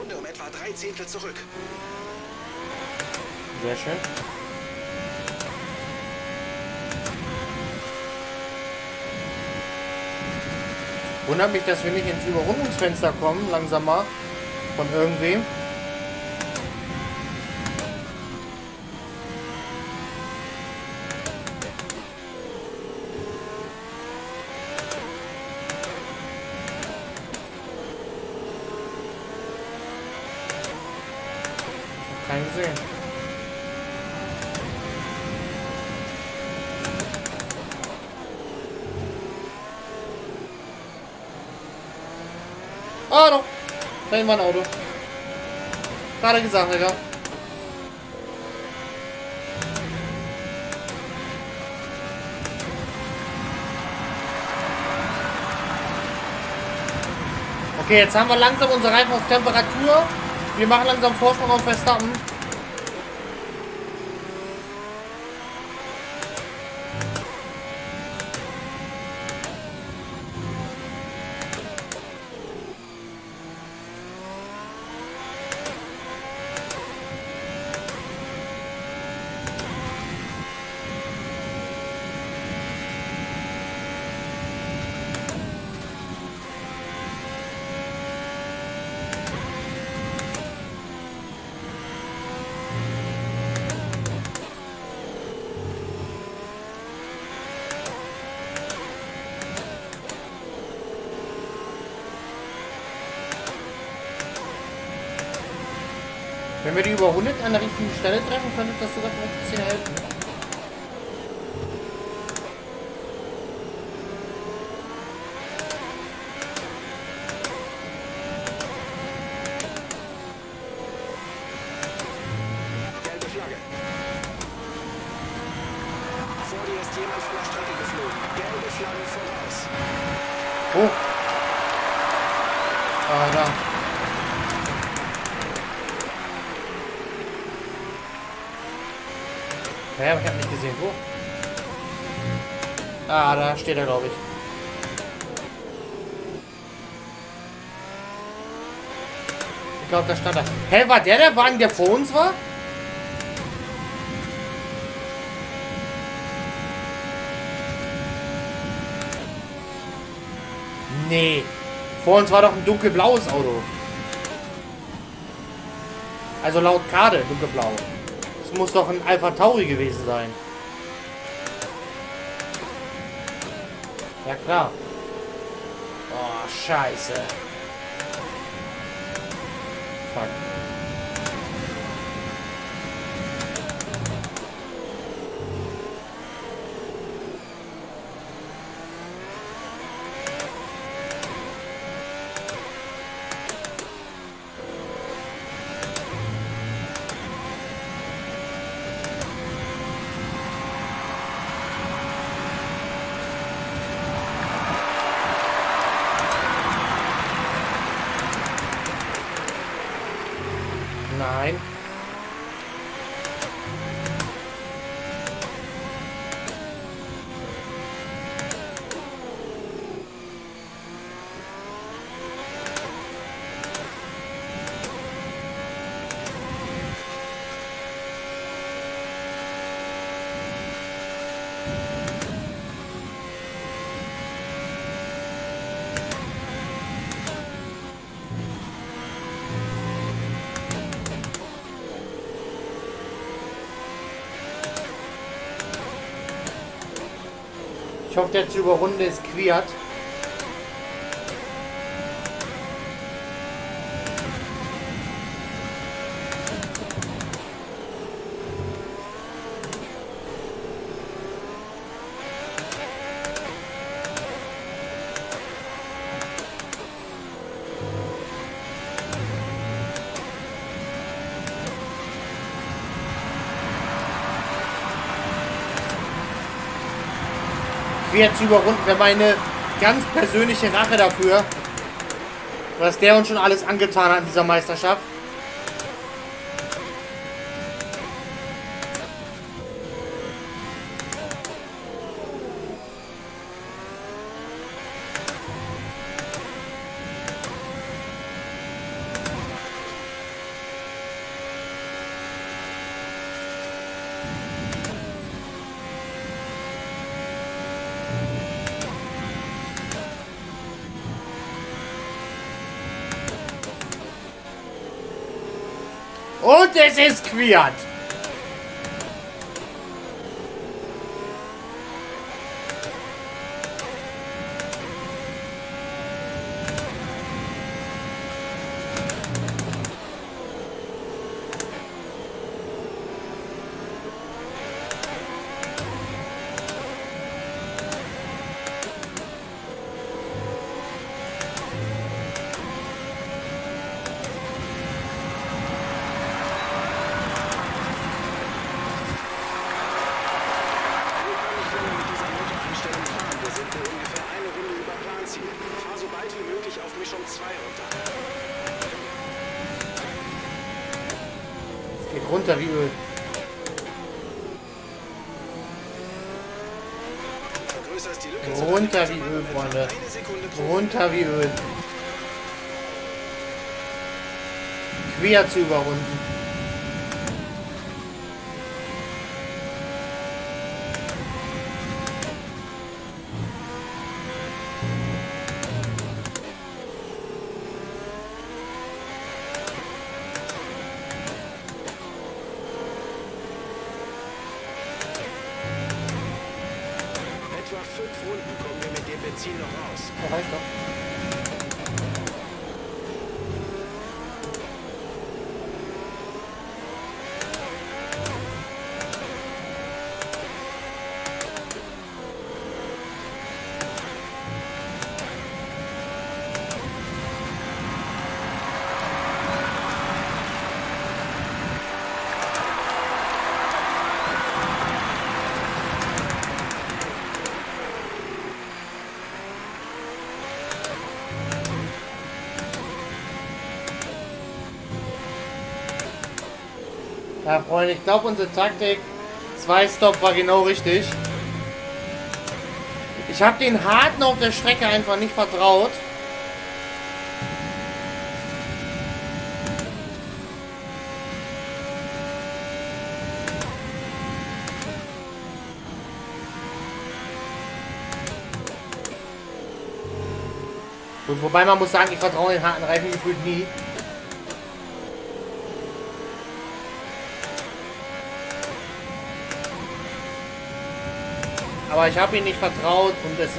Runde um etwa 3 Zehntel zurück. Sehr schön. Wundert mich, dass wir nicht ins Überrundungsfenster kommen, langsam mal, von irgendwem. Keinen sehen. Ah, doch. Da hinten war ein Auto. Gerade gesagt, Alter. Okay, jetzt haben wir langsam unsere Reifen auf Temperatur. Wir machen langsam Vorsprung auf Verstappen. Wenn wir die überrundet an der richtigen Stelle treffen, könnte das sogar vielleicht ein bisschen helfen. Gelbe Flagge. Vor dir ist jemand von der Strecke geflogen. Gelbe Flagge voraus. Oh. Ah, da. Hä, aber ich hab nicht gesehen. Wo? Oh. Ah, da steht er, glaube ich. Ich glaube, da stand er. Hä, war der Wagen, der vor uns war? Nee. Vor uns war doch ein dunkelblaues Auto. Also laut Karte dunkelblau. Das muss doch ein Alpha Tauri gewesen sein. Ja klar. Oh, scheiße. Fuck. Nein. Ich hoffe, der zu überrunden ist quiert. Jetzt überrunden, wäre meine ganz persönliche Rache dafür, was der uns schon alles angetan hat in dieser Meisterschaft. Und es ist Quiert. Runter wie Öl. Quer zu überrunden. Ja, Freunde, ich glaube, unsere Taktik 2-Stop war genau richtig. Ich habe den Harten auf der Strecke einfach nicht vertraut. Und wobei man muss sagen, ich vertraue den harten Reifen gefühlt nie. Aber ich habe ihn nicht vertraut und es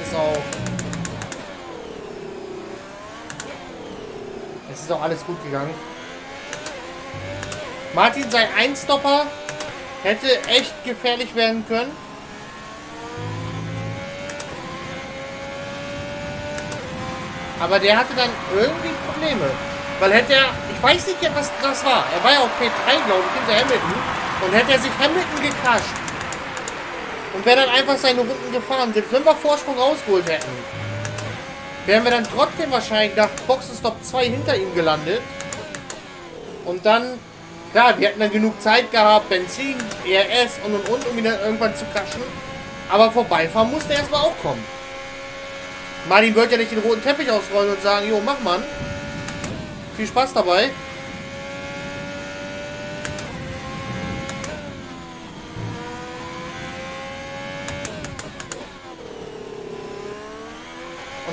ist auch alles gut gegangen. Martin, sein Einstopper hätte echt gefährlich werden können. Aber der hatte dann irgendwie Probleme. Weil hätte er, ich weiß nicht, was das war. Er war ja auf P3, glaube ich, hinter Hamilton. Und hätte er sich Hamilton gecrasht. Und wäre dann einfach seine Runden gefahren. Selbst wenn wir Vorsprung rausgeholt hätten, wären wir dann trotzdem wahrscheinlich nach Boxenstopp 2 hinter ihm gelandet. Und dann, klar, wir hätten dann genug Zeit gehabt, Benzin, ERS und, um ihn dann irgendwann zu kaschen. Aber vorbeifahren musste er erstmal auch kommen. Martin wollte ja nicht den roten Teppich ausrollen und sagen, jo, mach man. Viel Spaß dabei.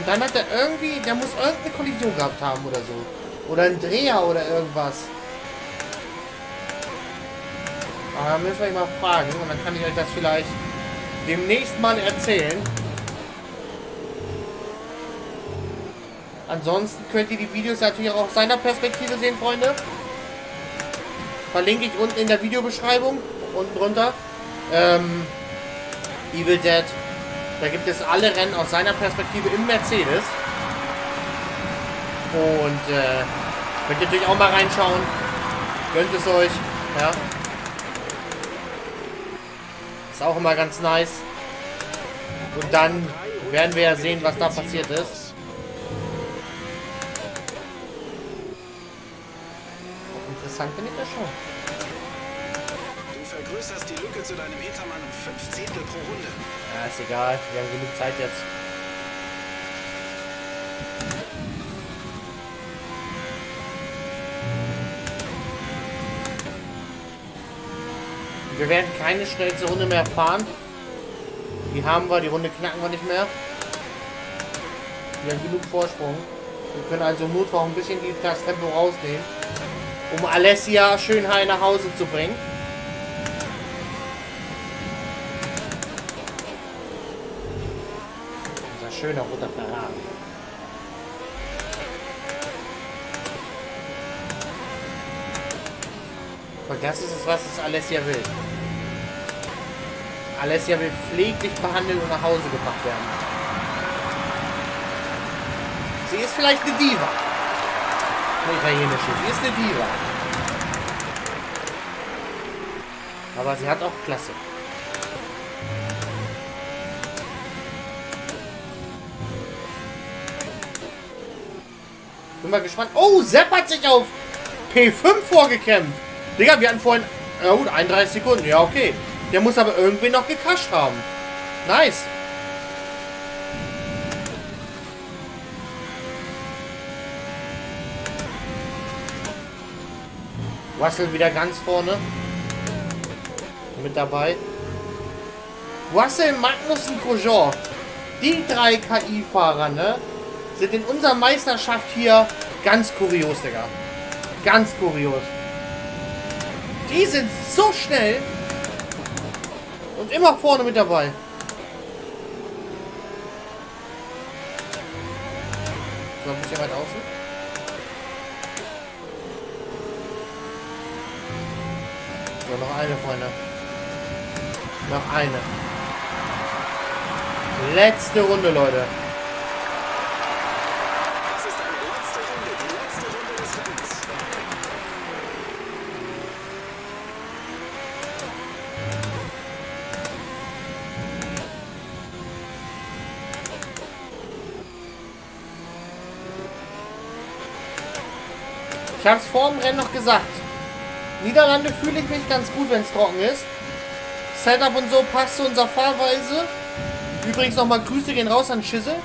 Dann hat er irgendwie, der muss irgendeine Kollision gehabt haben oder so. Oder ein Dreher oder irgendwas. Aber da müssen wir ihn mal fragen und dann kann ich euch das vielleicht demnächst mal erzählen. Ansonsten könnt ihr die Videos natürlich auch aus seiner Perspektive sehen, Freunde. Verlinke ich unten in der Videobeschreibung, unten drunter. Evil Dead. Da gibt es alle Rennen aus seiner Perspektive im Mercedes. Und könnt ihr natürlich auch mal reinschauen. Gönnt es euch. Ja. Ist auch immer ganz nice. Und dann werden wir ja sehen, was da passiert ist. Interessant finde ich das schon. Du vergrößerst die Lücke zu deinem Hintermann um 5 Zehntel pro Runde. Ja, ist egal, wir haben genug Zeit jetzt. Wir werden keine schnellste Runde mehr fahren. Die haben wir, die Runde knacken wir nicht mehr. Wir haben genug Vorsprung. Wir können also im Notfall auch ein bisschen das Tempo rausnehmen. um Alessia schön heil nach Hause zu bringen. Unser schöner roter Ferrari. Und das ist es, was es Alessia will. Alessia will pfleglich behandelt und nach Hause gebracht werden. Sie ist vielleicht eine Diva. Eine italienische. Sie ist eine Diva. Aber sie hat auch Klasse. Bin mal gespannt. Oh, Sepp hat sich auf P5 vorgekämpft. Digga, wir hatten vorhin... Ja gut, 31 Sekunden. Ja, okay. Der muss aber irgendwie noch gecasht haben. Nice. Russell wieder ganz vorne. Mit dabei. Russell, Magnussen, Grosjean. Die drei KI-Fahrer, ne? Sind in unserer Meisterschaft hier ganz kurios, Digga. Ganz kurios. Die sind so schnell und immer vorne mit dabei. So, ein bisschen weit außen. So, noch eine, Freunde. Noch eine. Letzte Runde, Leute. Ich habe es vor dem Rennen noch gesagt. Niederlande fühle ich mich ganz gut, wenn es trocken ist. Setup und so passt zu unserer Fahrweise. Übrigens nochmal Grüße gehen raus an Schütze.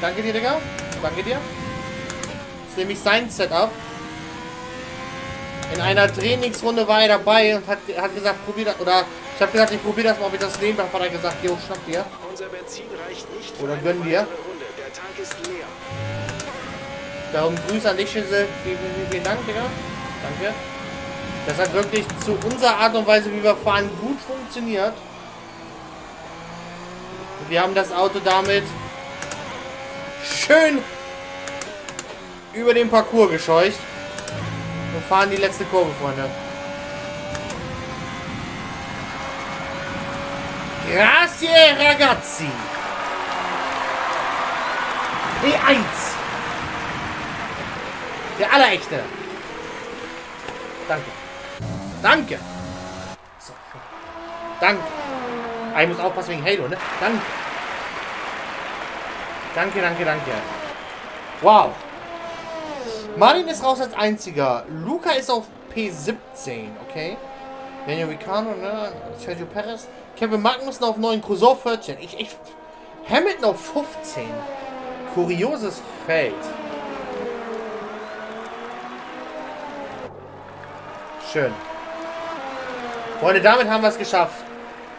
Danke dir, Digga. Danke dir. Das ist nämlich sein Setup. In einer Trainingsrunde war er dabei und hat gesagt, probier das. Oder ich habe gesagt, ich probiere das mal, ob ich das nehmen darf. Hat er gesagt, jo, schnapp dir. Oder gönn dir. Der Tank ist leer. Darum Grüße an dich, Schütze. Vielen Dank, Digga. Danke. Das hat wirklich zu unserer Art und Weise, wie wir fahren, gut funktioniert. Und wir haben das Auto damit schön über den Parcours gescheucht. Und fahren die letzte Kurve, Freunde. Grazie, ragazzi. P1. Der allerechte. Danke. Danke. So. Danke. Ich muss aufpassen wegen Halo, ne? Danke. Danke, danke, danke. Wow. Marin ist raus als einziger. Luca ist auf P17, okay? Daniel Ricciardo, ne? Sergio Perez. Kevin Magnussen auf 9, Grosjean 14. Hamilton auf 15. Kurioses Feld. Schön. Freunde, damit haben wir es geschafft.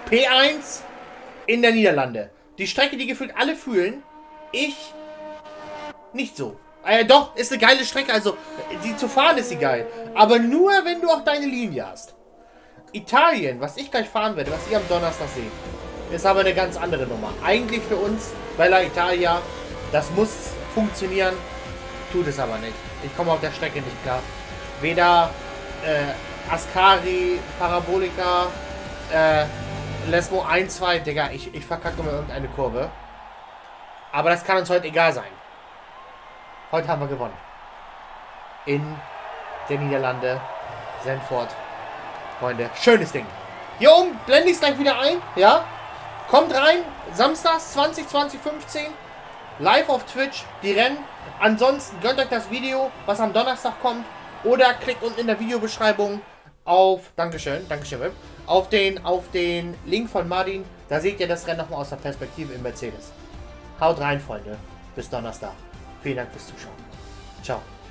P1 in der Niederlande. Die Strecke, die gefühlt alle fühlen. Ich nicht so. Doch, ist eine geile Strecke. Also, die zu fahren ist sie geil. Aber nur, wenn du auch deine Linie hast. Italien, was ich gleich fahren werde, was ihr am Donnerstag seht, ist aber eine ganz andere Nummer. Eigentlich für uns, Bella Italia, das muss funktionieren. Tut es aber nicht. Ich komme auf der Strecke nicht klar. Weder... Ascari, Parabolika, Lesmo 1, 2, Digga, ich verkacke mir irgendeine Kurve. Aber das kann uns heute egal sein. Heute haben wir gewonnen. In der Niederlande, Zandvoort. Freunde, schönes Ding. Hier oben blende ich es gleich wieder ein, ja? Kommt rein, samstags 20/20/15, live auf Twitch, die Rennen. Ansonsten gönnt euch das Video, was am Donnerstag kommt. Oder klickt unten in der Videobeschreibung auf, Dankeschön, Dankeschön, Web, auf den Link von Martin. Da seht ihr das Rennen nochmal aus der Perspektive im Mercedes. Haut rein, Freunde. Bis Donnerstag. Vielen Dank fürs Zuschauen. Ciao.